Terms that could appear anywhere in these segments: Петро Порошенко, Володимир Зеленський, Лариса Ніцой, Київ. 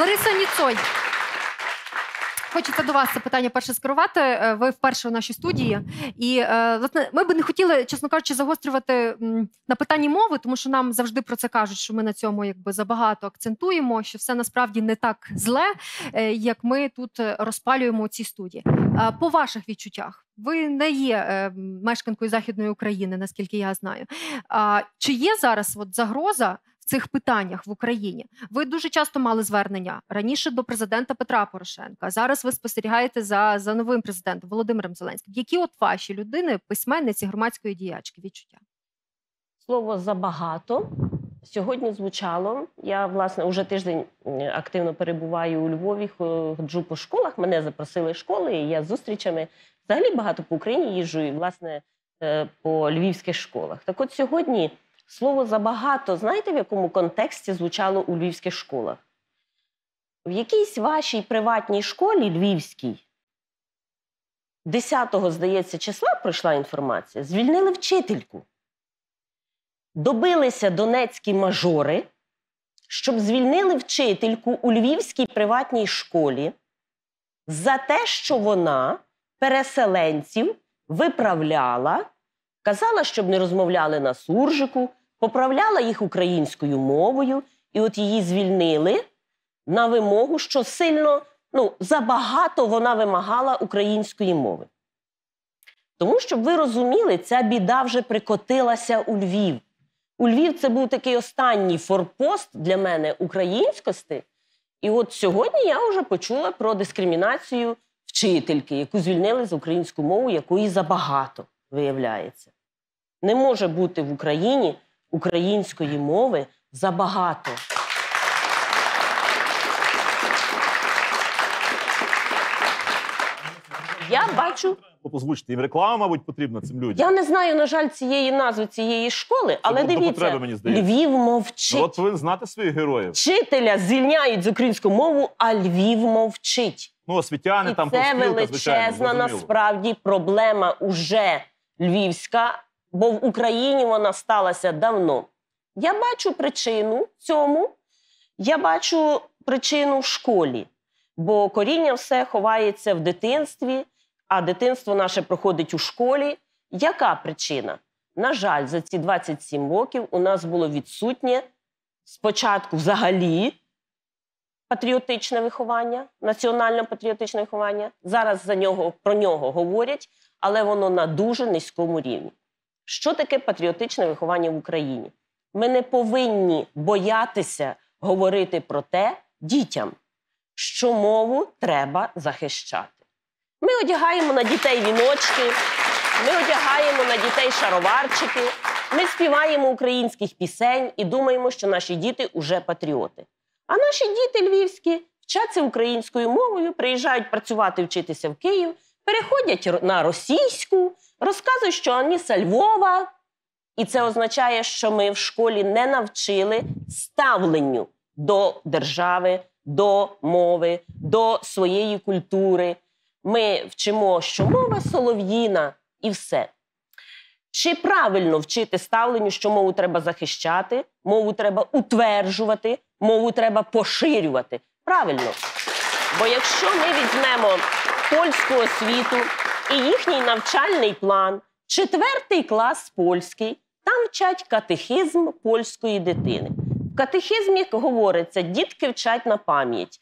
Лариса Ніцой, хочеться до вас це питання перше скерувати. Ви вперше у нашій студії. І, власне, ми б не хотіли, чесно кажучи, загострювати на питанні мови, тому що нам завжди про це кажуть, що ми на цьому якби забагато акцентуємо, що все насправді не так зле, як ми тут розпалюємо у цій студії. По ваших відчуттях, ви не є мешканкою Західної України, наскільки я знаю. Чи є зараз от загроза цих питаннях в Україні? Ви дуже часто мали звернення раніше до президента Петра Порошенка. Зараз ви спостерігаєте за новим президентом Володимиром Зеленським. Які от ваші людини, письменниці, громадської діячки, відчуття? Слово «забагато» сьогодні звучало. Я, власне, уже тиждень активно перебуваю у Львові, ходжу по школах. Мене запросили школи, і я з зустрічами взагалі багато по Україні їжджу і, власне, по львівських школах. Так от сьогодні слово «забагато», знаєте, в якому контексті звучало у львівських школах? В якійсь вашій приватній школі львівській 10-го, здається, числа прийшла інформація, звільнили вчительку. Добилися донецькі мажори, щоб звільнили вчительку у львівській приватній школі за те, що вона переселенців виправляла, казала, щоб не розмовляли на суржику, поправляла їх українською мовою, і от її звільнили на вимогу, що сильно, забагато вона вимагала української мови. Тому, щоб ви розуміли, ця біда вже прикотилася у Львів. У Львів це був такий останній форпост для мене українськості, і от сьогодні я вже почула про дискримінацію вчительки, яку звільнили за українську мову, якої забагато, виявляється. Не може бути в Україні української мови забагато. Я бачу... Позвучити їм реклама, мабуть, потрібна цим людям. Я не знаю, на жаль, цієї назви, цієї школи, але дивіться, Львів мовчить. От повинен знати своїх героїв. Вчителя звільняють з українську мову, а Львів мовчить. Ну, освітяни там поспілка, звичайно. І це величезна, насправді, проблема уже львівська, бо в Україні вона сталася давно. Я бачу причину цьому, я бачу причину в школі, бо коріння все ховається в дитинстві, а дитинство наше проходить у школі. Яка причина? На жаль, за ці 27 років у нас було відсутнє спочатку взагалі патріотичне виховання, національно-патріотичне виховання. Зараз про нього говорять, але воно на дуже низькому рівні. Що таке патріотичне виховання в Україні? Ми не повинні боятися говорити про те дітям, що мову треба захищати. Ми одягаємо на дітей віночки, ми одягаємо на дітей шароварчики, ми співаємо українських пісень і думаємо, що наші діти вже патріоти. А наші діти львівські вчаться українською мовою, приїжджають працювати, вчитися в Київ, переходять на російську, розказують, що вони зі Львова. І це означає, що ми в школі не навчили ставленню до держави, до мови, до своєї культури. Ми вчимо, що мова солов'їна і все. Чи правильно вчити ставленню, що мову треба захищати, мову треба утверджувати, мову треба поширювати? Правильно. Бо якщо ми візьмемо польську освіту і їхній навчальний план, 4-й клас польський, там вчать катехізм польської дитини. В катехізмі говориться, дітки вчать на пам'ять,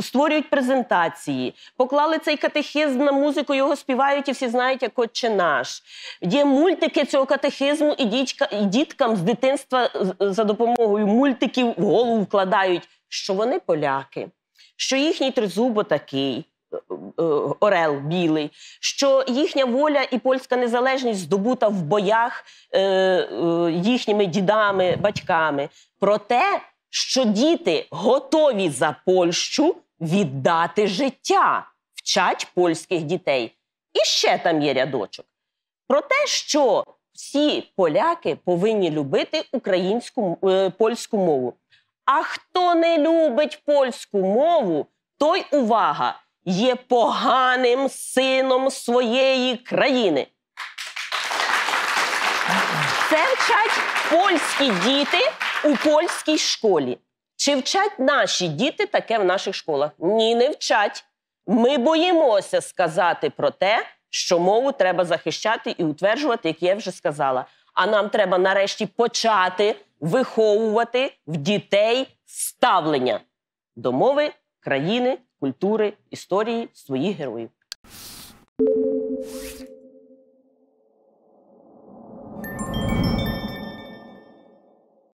створюють презентації, поклали цей катехізм на музику, його співають і всі знають, як «Отче наш». Є мультики цього катехізму і діткам з дитинства за допомогою мультиків в голову вкладають, що вони поляки, що їхній тризуб отакий, орел білий, що їхня воля і польська незалежність здобута в боях їхніми дідами, батьками. Про те, що діти готові за Польщу віддати життя, вчать польських дітей. І ще там є рядочок. Про те, що всі поляки повинні любити польську мову. А хто не любить польську мову, той, увага, є поганим сином своєї країни. Це вчать польські діти у польській школі. Чи вчать наші діти таке в наших школах? Ні, не вчать. Ми боїмося сказати про те, що мову треба захищати і утверджувати, як я вже сказала. А нам треба нарешті почати виховувати в дітей ставлення до мови, країни, культури, історії своїх героїв.